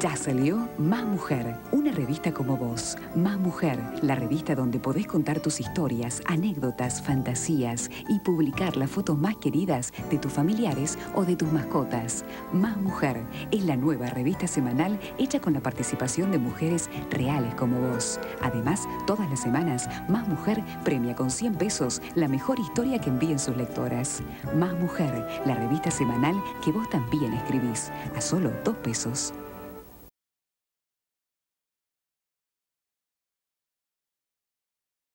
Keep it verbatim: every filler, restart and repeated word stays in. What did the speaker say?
Ya salió Más Mujer, una revista como vos. Más Mujer, la revista donde podés contar tus historias, anécdotas, fantasías y publicar las fotos más queridas de tus familiares o de tus mascotas. Más Mujer es la nueva revista semanal hecha con la participación de mujeres reales como vos. Además, todas las semanas, Más Mujer premia con cien pesos la mejor historia que envíen sus lectoras. Más Mujer, la revista semanal que vos también escribís, a solo dos pesos.